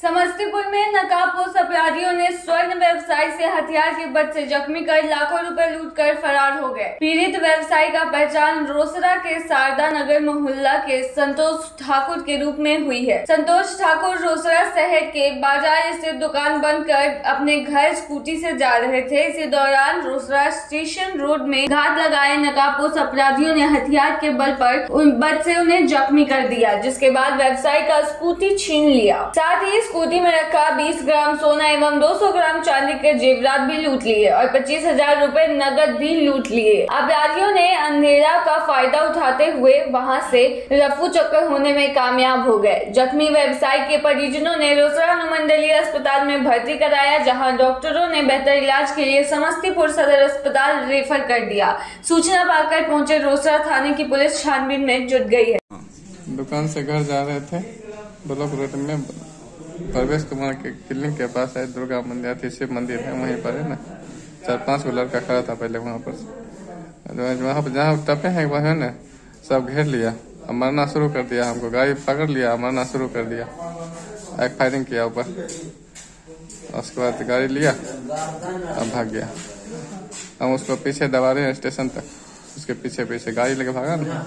समस्तीपुर में नकाबपोश अपराधियों ने स्वर्ण व्यवसायी से हथियार के बट से जख्मी कर लाखों रुपए लूटकर फरार हो गए। पीड़ित व्यवसायी का पहचान रोसरा के शारदा नगर मोहल्ला के संतोष ठाकुर के रूप में हुई है। संतोष ठाकुर रोसरा शहर के बाजार स्थित दुकान बंद कर अपने घर स्कूटी से जा रहे थे। इसी दौरान रोसरा स्टेशन रोड में घात लगाए नकाबपोश अपराधियों ने हथियार के बल पर बट से उन्हें जख्मी कर दिया, जिसके बाद व्यवसायी का स्कूटी छीन लिया। साथ ही स्कूटी में रखा 20 ग्राम सोना एवं 200 ग्राम चांदी के जेवरात भी लूट लिए और 25,000 रुपए नकद भी लूट लिए। अपराधियों ने अंधेरा का फायदा उठाते हुए वहां से रफू चक्कर होने में कामयाब हो गए। जख्मी व्यवसायी के परिजनों ने रोसड़ा अनुमंडलीय अस्पताल में भर्ती कराया, जहां डॉक्टरों ने बेहतर इलाज के लिए समस्तीपुर सदर अस्पताल रेफर कर दिया। सूचना पाकर पहुँचे रोसड़ा थाने की पुलिस छानबीन में जुट गयी है। दुकान से घर जा रहे थे, ब्लॉक रोड में प्रवेश कुमार के क्लिनिक के पास है, दुर्गा मंदिर थी, शिव मंदिर है वहीं पर है ना, 4-5 को लड़का खड़ा था पहले वहाँ पर जहाँ टपे हैं वहाँ ना सब घेर लिया और मरना शुरू कर दिया। हमको गाड़ी पकड़ लिया, मरना शुरू कर दिया, एक फायरिंग किया ऊपर, उसके बाद गाड़ी लिया और भाग गया। हम उसको पीछे दबा रहे हैं स्टेशन तक, उसके पीछे गाड़ी लेके भागा ना,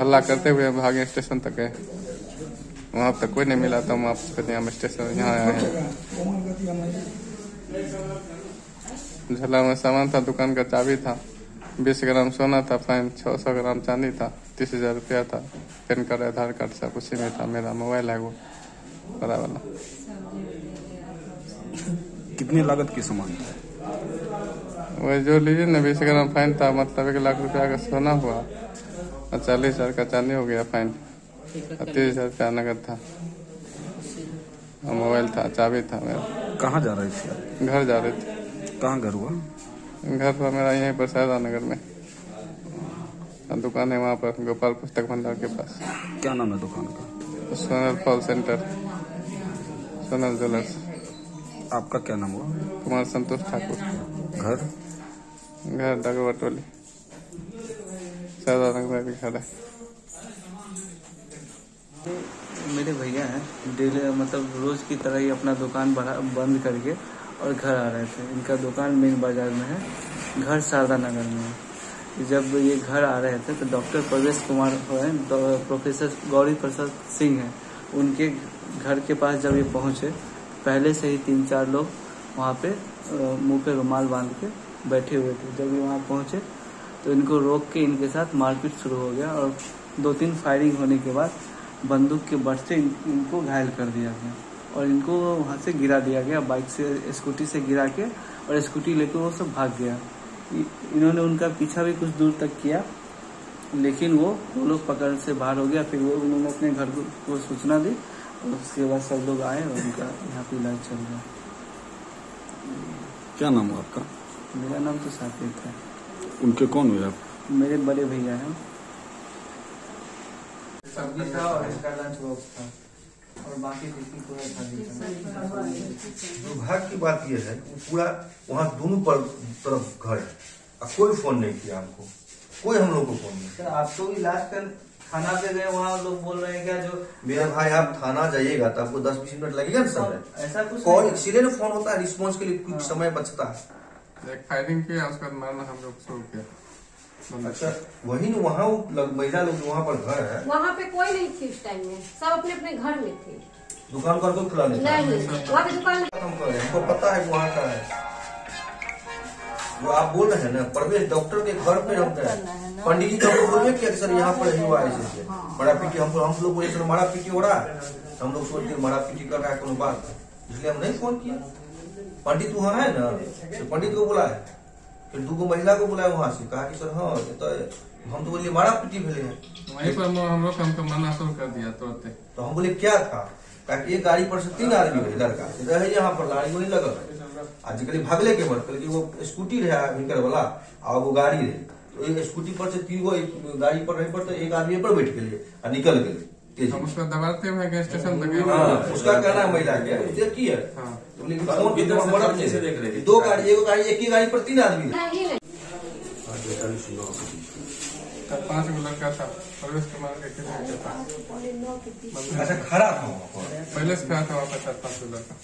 हल्ला करते हुए भागे स्टेशन तक गए, वहाँ तक कोई नहीं मिला था। हम आप स्टेशन यहाँ आए हैं, झोला में सामान था, दुकान का चाबी था, 20 ग्राम सोना था, फाइन 600 ग्राम चांदी था, 30,000 रुपया था, पैन कार्ड, आधार कार्ड सब उसी में था। मेरा मोबाइल है वो बड़ा वाला। कितनी लागत की सामान था? वही जो लीजिए ना, 20 ग्राम फाइन था, मतलब 1 लाख रुपया का सोना हुआ और 40,000 का चांदी हो गया, फाइन 30,000 रुपया नगद था, मोबाइल था, चाबी था मेरा। कहाँ जा रहे थे? घर जा रहे थे। कहाँ घर हुआ? घर हुआ मेरा यहीं पर शारदा नगर में, दुकान है वहाँ पर गोपाल पुस्तक भंडार के पास। क्या नाम है दुकान का? Sonal centre, Sonal jewellers. आपका क्या नाम हुआ? कुमार संतोष ठाकुर। घर डगवा टोली, शारदा नगर में घर है। मेरे भैया हैं, डेली मतलब रोज़ की तरह ही अपना दुकान बंद करके और घर आ रहे थे। इनका दुकान मेन बाज़ार में है, घर शारदा नगर में है। जब ये घर आ रहे थे तो डॉक्टर प्रवेश कुमार हैं, प्रोफेसर गौरी प्रसाद सिंह हैं, उनके घर के पास जब ये पहुंचे, पहले से ही 3-4 लोग वहाँ पे मुँह पे रुमाल बांध के बैठे हुए थे। जब ये वहाँ पहुँचे तो इनको रोक के इनके साथ मारपीट शुरू हो गया और 2-3 फायरिंग होने के बाद बंदूक के बट से इनको घायल कर दिया गया और इनको वहाँ से गिरा दिया गया, बाइक से स्कूटी से गिरा के, और स्कूटी लेके वो सब भाग गया। इन्होंने उनका पीछा भी कुछ दूर तक किया, लेकिन वो लोग पकड़ से बाहर हो गया। फिर उन्होंने अपने घर को सूचना दी और उसके बाद सब लोग आए और उनका यहाँ पे इलाज चल रहा। क्या नाम हुआ आपका? मेरा नाम तो साकेत है। उनके कौन हुए आप? मेरे बड़े भैया हैं। सब्जी था और इसका लंच बॉक्स था और बाकी दुर्भाग्य की बात यह है पूरा वहाँ दोनों तरफ घर है, कोई फोन नहीं किया हमको, कोई हम लोग को फोन नहीं किया। आप तो इलाज कर थाना पे गए, वहाँ लोग बोल रहे हैं क्या जो मेरा भाई आप थाना जाइएगा तो आपको 10-20 मिनट लगेगा ना समय, ऐसा कुछ कॉल इसीलिए फोन होता है रिस्पॉन्स के लिए, कुछ समय बचता है। फायरिंग किया उसका मारना हम लोग शुरू किया। अच्छा वही ना, वहाँ महिला लोग वहाँ पर घर है, वहाँ पे कोई नहीं थी उस टाइम में, सब अपने अपने घर में थे। दुकान पर कोई खुला नहीं, वहाँ पे दुकान खत्म कर रहे हैं, हमको पता है वहाँ का है वो। आप बोल रहे हैं ना प्रवेश डॉक्टर के घर पे रहते हैं, पंडित जी डॉक्टर बोल रहे कि सर यहाँ पर हुआ ऐसे बड़ा पीटी, हम लोग बोले सर मारा पीटी हो रहा है, हम लोग सोचते मारा पीटी कर रहा है कोई बात, इसलिए हम नहीं फोन किया। पंडित वहाँ है ना, पंडित को बोला है, फिर 2 महिला को बुलाया वहाँ से, कहा कि सर हाँ तो हम तो बोलिए मारा पीटी भले है, वहीं पर हम लोग हमको मना शुरू कर दिया तुरंत। तो हम बोले क्या था, ताकि एक गाड़ी पर से 3 आदमी रहे, लड़का रहे यहाँ पर गाड़ी वही लगल आजकल भागले के बाद, क्योंकि वो स्कूटी रहे हिंकर वाला और वो गाड़ी रहे, तो स्कूटी पर से 3 गो गाड़ी पर रहे पर, तो एक आदमी पर बैठ के और निकल गए, उसका दबाते हुए स्टेशन तक। उसका कहना है महिला क्या, लेकिन फोन भी देख रहे 2 गाड़ी, एक गाड़ी पर 3 आदमी। तब 5 गो लड़का था, प्रवेश कुमार के था, अच्छा खड़ा था, पहले से खड़ा था वहाँ पर 4-5 गो लड़का।